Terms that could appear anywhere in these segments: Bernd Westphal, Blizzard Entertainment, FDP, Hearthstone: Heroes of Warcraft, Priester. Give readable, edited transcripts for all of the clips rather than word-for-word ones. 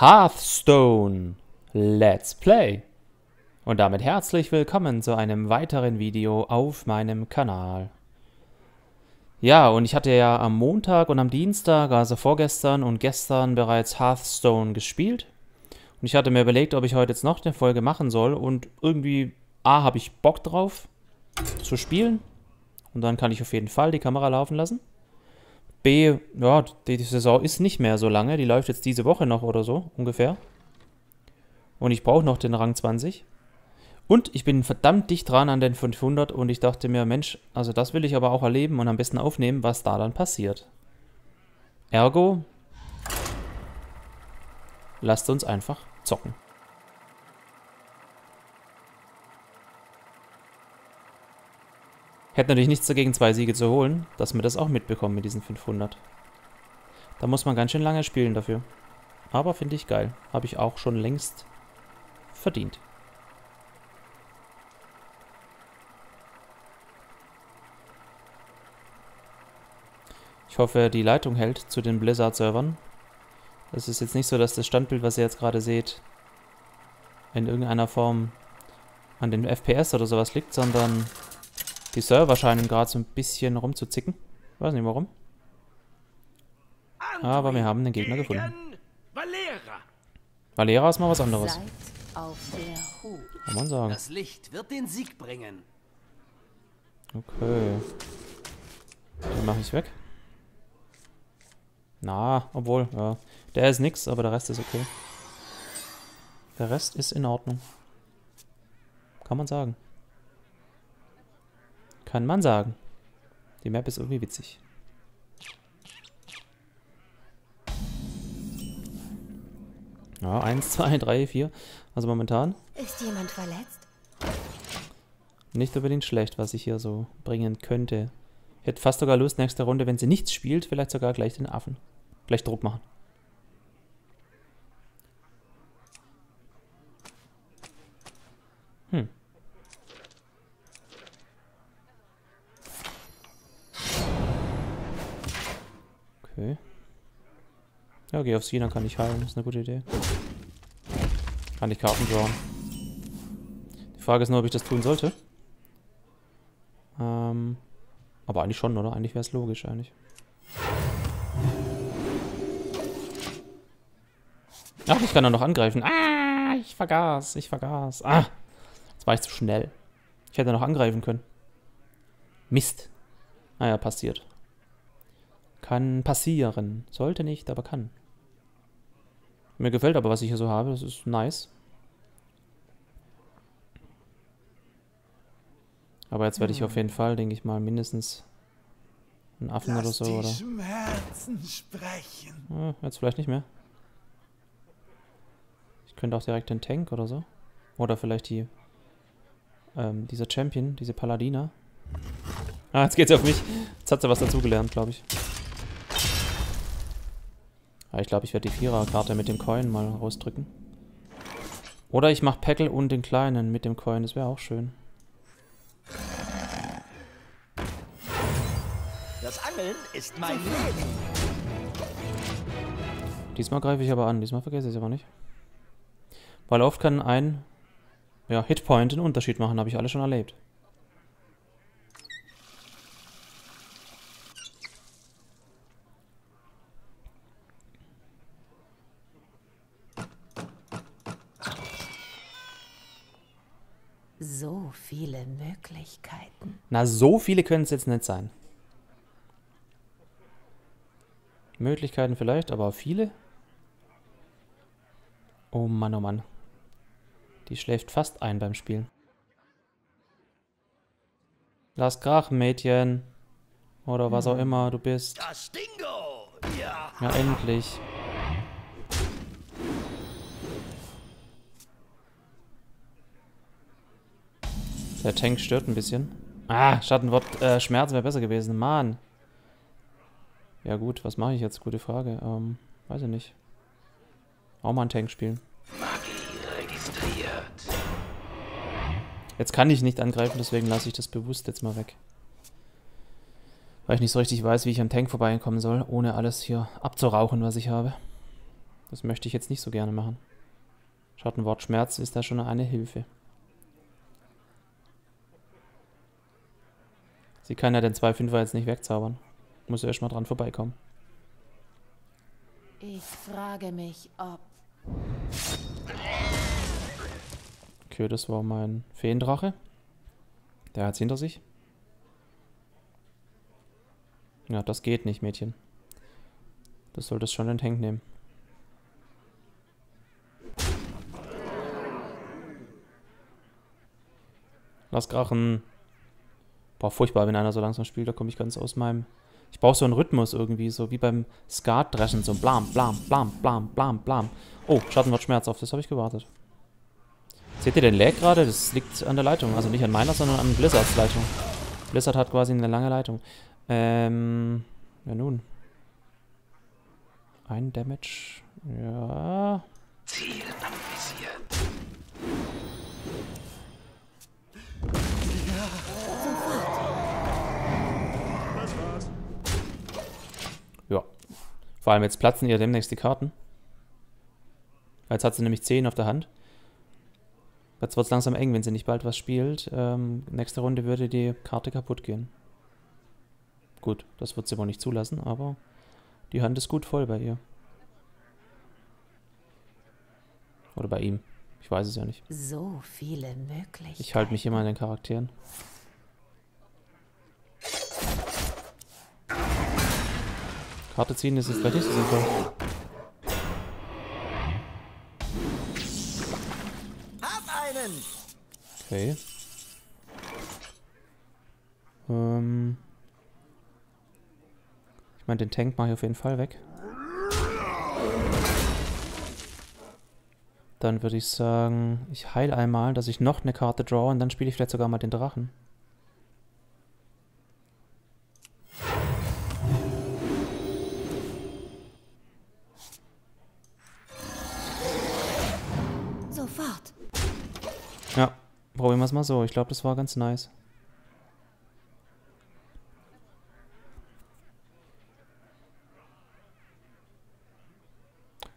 Hearthstone Let's Play. Und damit herzlich willkommen zu einem weiteren Video auf meinem Kanal. Ja, und ich hatte ja am Montag und am Dienstag, also vorgestern und gestern, bereits Hearthstone gespielt. Und ich hatte mir überlegt, ob ich heute jetzt noch eine Folge machen soll. Und irgendwie, habe ich Bock drauf zu spielen. Und dann kann ich auf jeden Fall die Kamera laufen lassen. B, ja, die Saison ist nicht mehr so lange. Die läuft jetzt diese Woche noch oder so, ungefähr. Und ich brauche noch den Rang 20. Und ich bin verdammt dicht dran an den 500 und ich dachte mir, Mensch, also das will ich aber auch erleben und am besten aufnehmen, was da dann passiert. Ergo, lasst uns einfach zocken. Hätte natürlich nichts dagegen, 2 Siege zu holen, dass wir das auch mitbekommen mit diesen 500. Da muss man ganz schön lange spielen dafür. Aber finde ich geil. Habe ich auch schon längst verdient. Ich hoffe, die Leitung hält zu den Blizzard-Servern. Es ist jetzt nicht so, dass das Standbild, was ihr jetzt gerade seht, in irgendeiner Form an den FPS oder sowas liegt, sondern die Server scheinen gerade so ein bisschen rumzuzicken. Ich weiß nicht warum. Aber wir haben den Gegner gefunden. Valera ist mal was anderes. Kann man sagen. Das Licht wird den Sieg bringen. Okay. Den mache ich weg. Na, obwohl, ja. Der ist nix, aber der Rest ist okay. Der Rest ist in Ordnung. Kann man sagen. Kann man sagen. Die Map ist irgendwie witzig. Ja, 1, 2, 3, 4. Also momentan. Ist jemand verletzt? Nicht unbedingt schlecht, was ich hier so bringen könnte. Ich hätte fast sogar Lust, nächste Runde, wenn sie nichts spielt, vielleicht sogar gleich den Affen. Gleich Druck machen. Okay. Ja, geh auf sie, dann kann ich heilen. Das ist eine gute Idee. Kann ich Karten drawn. Die Frage ist nur, ob ich das tun sollte. Aber eigentlich schon, oder? Eigentlich wäre es logisch, eigentlich. Ach, ich kann da noch angreifen. Ah, ich vergaß. Ah, jetzt war ich zu schnell. Ich hätte noch angreifen können. Mist. Naja, passiert. Kann passieren. Sollte nicht, aber kann. Mir gefällt aber, was ich hier so habe. Das ist nice. Aber jetzt werde ich auf jeden Fall, denke ich mal, mindestens einen Affen oder so. Oder? Ja, jetzt vielleicht nicht mehr. Ich könnte auch direkt den Tank oder so. Oder vielleicht die dieser Champion, diese Paladiner. Ah, jetzt geht's auf mich. Jetzt hat sie was dazugelernt, glaube ich. Ich glaube, ich werde die Vierer-Karte mit dem Coin mal rausdrücken. Oder ich mache Packel und den Kleinen mit dem Coin. Das wäre auch schön. Das Angeln ist mein Leben. Diesmal greife ich aber an. Diesmal vergesse ich es aber nicht. Weil oft kann ein Hitpoint einen Unterschied machen. Habe ich alle schon erlebt. So viele Möglichkeiten. Na, so viele können es jetzt nicht sein. Möglichkeiten vielleicht, aber viele? Oh Mann, oh Mann. Die schläft fast ein beim Spielen. Lass krachen, Mädchen. Oder was auch immer du bist. Das Dingo! Ja. Ja, endlich. Der Tank stört ein bisschen. Ah, Schattenwort, Schmerz wäre besser gewesen. Mann. Ja gut, was mache ich jetzt? Gute Frage. Weiß ich nicht. Auch mal einen Tank spielen. Magie registriert. Jetzt kann ich nicht angreifen, deswegen lasse ich das bewusst jetzt mal weg. Weil ich nicht so richtig weiß, wie ich am Tank vorbeikommen soll, ohne alles hier abzurauchen, was ich habe. Das möchte ich jetzt nicht so gerne machen. Schattenwortschmerz ist da schon eine Hilfe. Sie kann ja den 2/5er jetzt nicht wegzaubern. Muss ja erstmal dran vorbeikommen. Ich frage mich, ob... Okay, das war mein Feendrache. Der hat's hinter sich. Ja, das geht nicht, Mädchen. Das solltest schon in den Tank nehmen. Lass krachen. Boah, furchtbar, wenn einer so langsam spielt, da komme ich ganz aus meinem... Ich brauche so einen Rhythmus irgendwie, so wie beim Skat-Dreschen, so blam, blam, blam, blam, blam, blam. Oh, Schattenwort Schmerz auf, das habe ich gewartet. Seht ihr den Lag gerade? Das liegt an der Leitung, also nicht an meiner, sondern an Blizzards Leitung. Blizzard hat quasi eine lange Leitung. Ja nun. Ein Damage. Ja. Ziel analysiert. Ja. Vor allem jetzt platzen ihr demnächst die Karten. Jetzt hat sie nämlich 10 auf der Hand. Jetzt wird es langsam eng, wenn sie nicht bald was spielt. Nächste Runde würde die Karte kaputt gehen. Gut, das wird sie wohl nicht zulassen, aber die Hand ist gut voll bei ihr. Oder bei ihm. Ich weiß es ja nicht. So viele Möglichkeiten. Ich halte mich immer an den Charakteren. Karte ziehen ist jetzt gleich nicht so sinnvoll. Okay. Ich meine, den Tank mache ich auf jeden Fall weg. Dann würde ich sagen, ich heile einmal, dass ich noch eine Karte draw und dann spiele ich vielleicht sogar mal den Drachen. Ja, probieren wir es mal so. Ich glaube, das war ganz nice.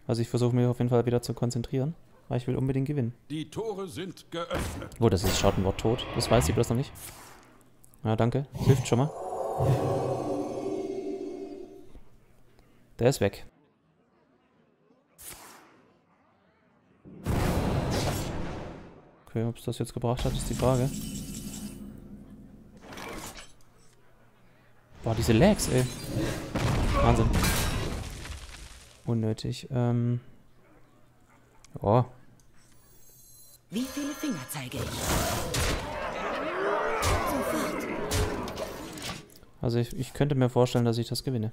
Also ich versuche mich auf jeden Fall wieder zu konzentrieren, weil ich will unbedingt gewinnen. Die Tore sind geöffnet. Oh, das ist Schattenwort tot. Das weiß sie bloß noch nicht. Ja, danke. Hilft schon mal. Der ist weg. Okay, ob es das jetzt gebracht hat, ist die Frage. Boah, diese Lags, ey. Wahnsinn. Unnötig. Oh. Wie viele Finger zeige ich? Also ich könnte mir vorstellen, dass ich das gewinne.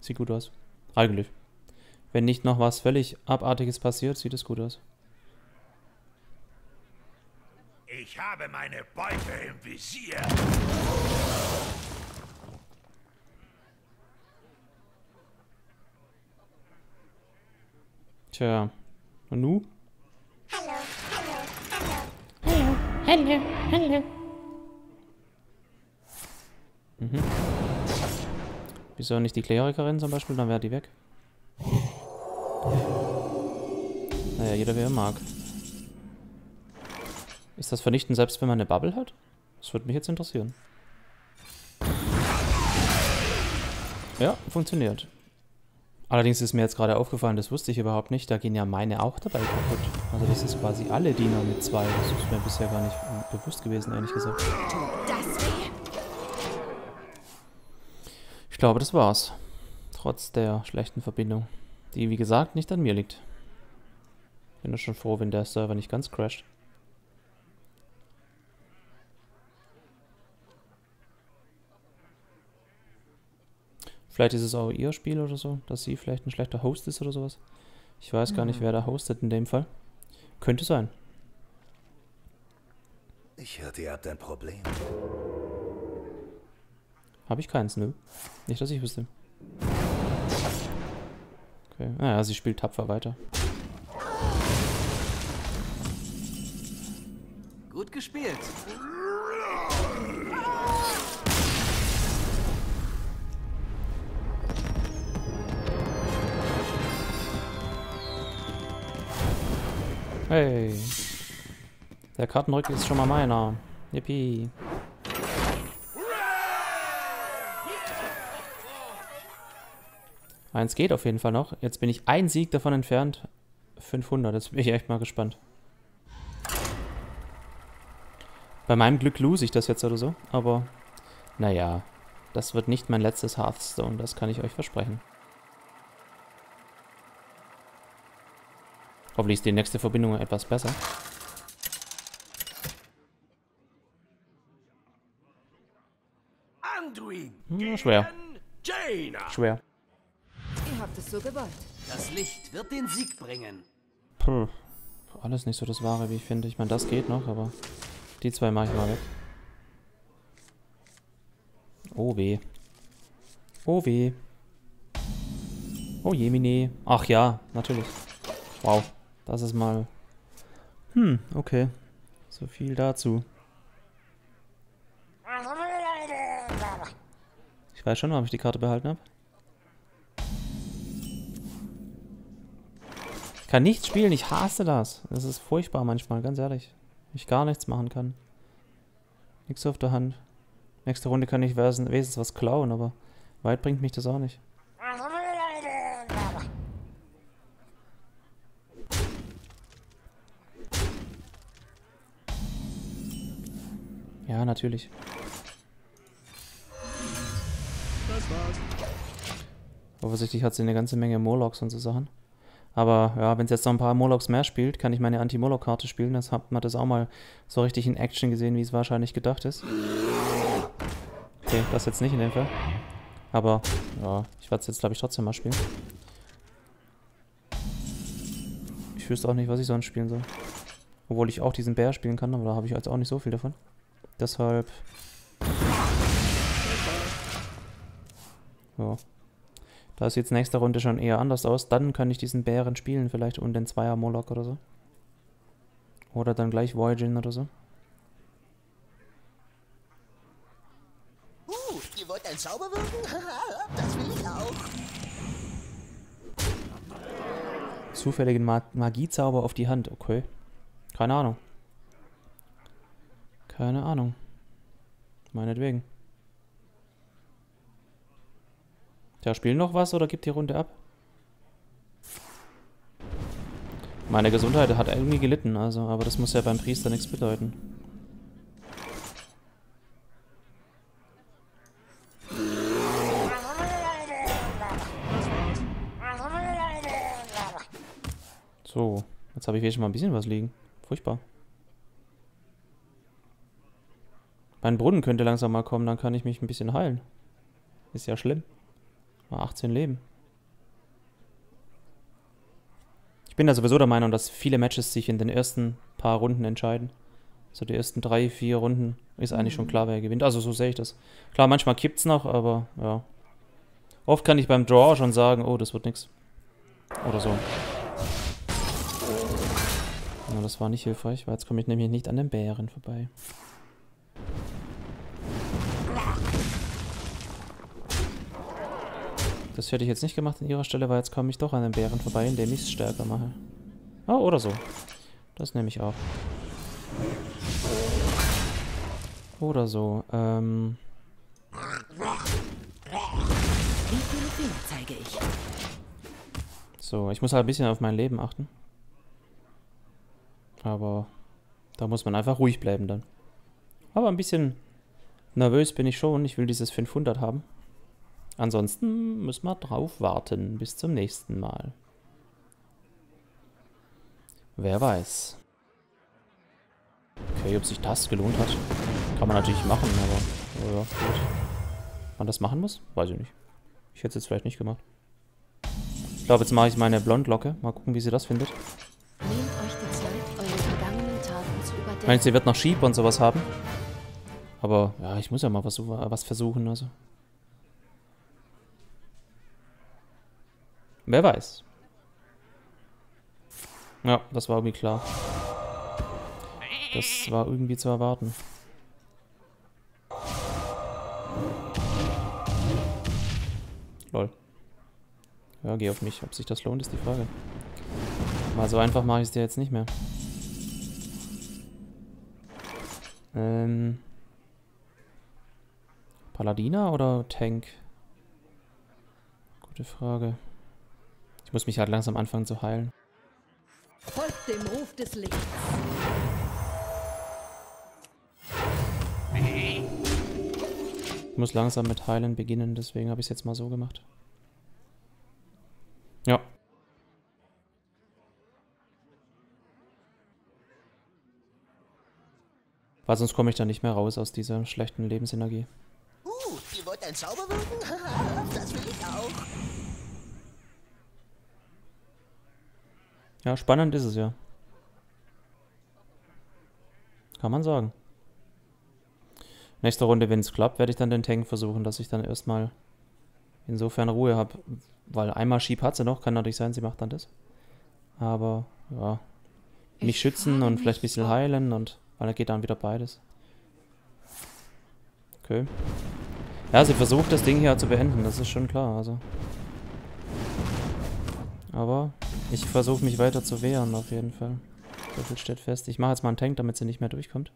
Sieht gut aus. Eigentlich. Wenn nicht noch was völlig Abartiges passiert, sieht es gut aus. Ich habe meine Beute im Visier. Tja. Und du? Hallo, hallo, hallo. Hallo, hallo, hallo. Mhm. Wieso nicht die Klerikerin zum Beispiel? Dann wäre die weg. Naja, jeder wie er mag. Ist das vernichten, selbst wenn man eine Bubble hat? Das würde mich jetzt interessieren. Ja, funktioniert. Allerdings ist mir jetzt gerade aufgefallen, das wusste ich überhaupt nicht, da gehen ja meine auch dabei kaputt. Also das ist quasi alle Diener mit 2. Das ist mir bisher gar nicht bewusst gewesen, ehrlich gesagt. Ich glaube, das war's. Trotz der schlechten Verbindung, die wie gesagt nicht an mir liegt. Bin doch schon froh, wenn der Server nicht ganz crasht. Vielleicht ist es auch ihr Spiel oder so, dass sie vielleicht ein schlechter Host ist oder sowas. Ich weiß gar nicht, wer da hostet in dem Fall. Könnte sein. Ich hörte, ihr habt ein Problem. Habe ich keins, nö. Nicht, dass ich wüsste. Okay, naja, sie spielt tapfer weiter. Gut gespielt. Hey. Der Kartenrücken ist schon mal meiner. Yippie. Eins geht auf jeden Fall noch. Jetzt bin ich ein Sieg davon entfernt. 500, jetzt bin ich echt mal gespannt. Bei meinem Glück lose ich das jetzt oder so, aber naja, das wird nicht mein letztes Hearthstone, das kann ich euch versprechen. Hoffentlich ist die nächste Verbindung etwas besser. Schwer. Schwer. Ihr habt es so gewollt. Das Licht wird den Sieg bringen. Puh. Alles nicht so das Wahre, wie ich finde. Ich meine, das geht noch, aber die zwei mache ich mal weg. Oh weh. Oh weh. Oh jemine. Ach ja, natürlich. Wow. Das ist mal... okay. So viel dazu. Ich weiß schon, warum ich die Karte behalten habe. Ich kann nichts spielen, ich hasse das. Das ist furchtbar manchmal, ganz ehrlich. Ich gar nichts machen kann. Nichts auf der Hand. Nächste Runde kann ich wenigstens was klauen, aber weit bringt mich das auch nicht. Ja, natürlich. Das war's. Offensichtlich hat sie eine ganze Menge Molochs und so Sachen. Aber ja, wenn es jetzt noch ein paar Molochs mehr spielt, kann ich meine Anti-Moloch-Karte spielen. Das hat man das auch mal so richtig in Action gesehen, wie es wahrscheinlich gedacht ist. Okay, das jetzt nicht in dem Fall. Aber ja, ich werde es jetzt, glaube ich, trotzdem mal spielen. Ich wüsste auch nicht, was ich sonst spielen soll. Obwohl ich auch diesen Bär spielen kann, aber da habe ich jetzt auch nicht so viel davon. Deshalb... ja. Da sieht es nächste Runde schon eher anders aus. Dann kann ich diesen Bären spielen vielleicht und den Zweier Moloch oder so. Oder dann gleich Voyaging oder so. Ihr wollt einen Zauber wirken? Das will ich auch. Zufälligen Magiezauber auf die Hand, okay. Keine Ahnung. Keine Ahnung. Meinetwegen. Tja, spielen noch was oder gibt die Runde ab? Meine Gesundheit hat irgendwie gelitten, also, aber das muss ja beim Priester nichts bedeuten. So, jetzt habe ich hier schon mal ein bisschen was liegen. Furchtbar. Mein Brunnen könnte langsam mal kommen, dann kann ich mich ein bisschen heilen. Ist ja schlimm. 18 Leben. Ich bin da sowieso der Meinung, dass viele Matches sich in den ersten paar Runden entscheiden. So die ersten 3, 4 Runden ist eigentlich schon klar, wer gewinnt. Also so sehe ich das. Klar, manchmal kippt's noch, aber ja. Oft kann ich beim Draw schon sagen, oh, das wird nix. Oder so. Ja, das war nicht hilfreich, weil jetzt komme ich nämlich nicht an den Bären vorbei. Das hätte ich jetzt nicht gemacht an ihrer Stelle, weil jetzt komme ich doch an den Bären vorbei, indem ich es stärker mache. Oh, oder so. Das nehme ich auch. Oder so. Wie viele Finger zeige ich? So, ich muss halt ein bisschen auf mein Leben achten. Aber da muss man einfach ruhig bleiben dann. Aber ein bisschen nervös bin ich schon. Ich will dieses 500 haben. Ansonsten müssen wir drauf warten. Bis zum nächsten Mal. Wer weiß. Okay, ob sich das gelohnt hat. Kann man natürlich machen, aber... ja, gut. Ob man das machen muss? Weiß ich nicht. Ich hätte es jetzt vielleicht nicht gemacht. Ich glaube, jetzt mache ich meine Blondlocke. Mal gucken, wie sie das findet. Nehmt euch die Zeit, eure vergangenen Taten zu überdenken. Ich meine, sie wird noch Schieber und sowas haben. Aber ja, ich muss ja mal was versuchen, also... wer weiß. Ja, das war irgendwie klar. Das war irgendwie zu erwarten. Lol. Ja, geh auf mich. Ob sich das lohnt, ist die Frage. Mal so einfach mache ich es dir jetzt nicht mehr. Paladiner oder Tank? Gute Frage. Ich muss mich halt langsam anfangen zu heilen. Folgt dem Ruf des Lichts. Ich muss langsam mit Heilen beginnen, deswegen habe ich es jetzt mal so gemacht. Ja. Weil sonst komme ich da nicht mehr raus aus dieser schlechten Lebensenergie. Ihr wollt einen Zauber wirken? Das will ich auch. Ja, spannend ist es ja. Kann man sagen. Nächste Runde, wenn es klappt, werde ich dann den Tank versuchen, dass ich dann erstmal insofern Ruhe habe. Weil einmal Schieb hat sie noch, kann natürlich sein, sie macht dann das. Aber, ja. Mich schützen und vielleicht ein bisschen heilen und... Weil da geht dann wieder beides. Okay. Ja, sie versucht das Ding hier zu beenden, das ist schon klar, also. Aber ich versuche mich weiter zu wehren, auf jeden Fall. So viel steht fest. Ich mache jetzt mal einen Tank, damit sie nicht mehr durchkommt.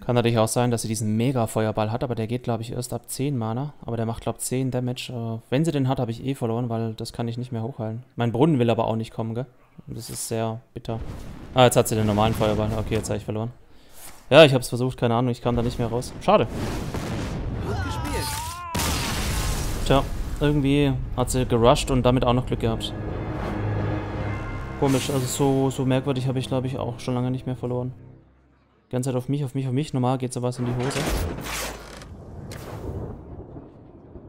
Kann natürlich auch sein, dass sie diesen Mega-Feuerball hat, aber der geht, glaube ich, erst ab 10 Mana. Aber der macht, glaube ich, 10 Damage. Wenn sie den hat, habe ich eh verloren, weil das kann ich nicht mehr hochheilen. Mein Brunnen will aber auch nicht kommen, gell? Das ist sehr bitter. Ah, jetzt hat sie den normalen Feuerball. Okay, jetzt habe ich verloren. Ja, ich habe es versucht, keine Ahnung, ich kam da nicht mehr raus. Schade. Tja, irgendwie hat sie gerusht und damit auch noch Glück gehabt. Komisch, also so merkwürdig habe ich, glaube ich, auch schon lange nicht mehr verloren. Die ganze Zeit auf mich. Normal geht sowas in die Hose.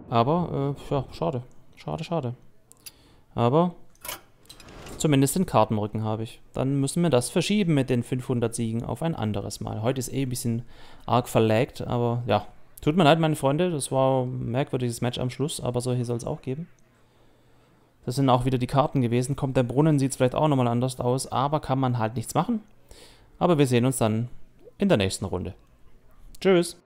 Aber, ja, schade. Schade. Aber, zumindest den Kartenrücken habe ich. Dann müssen wir das verschieben mit den 500 Siegen auf ein anderes Mal. Heute ist eh ein bisschen arg verlaggt, aber ja. Tut mir leid, meine Freunde. Das war ein merkwürdiges Match am Schluss, aber solche soll es auch geben. Das sind auch wieder die Karten gewesen. Kommt der Brunnen, sieht es vielleicht auch nochmal anders aus, aber kann man halt nichts machen. Aber wir sehen uns dann in der nächsten Runde. Tschüss!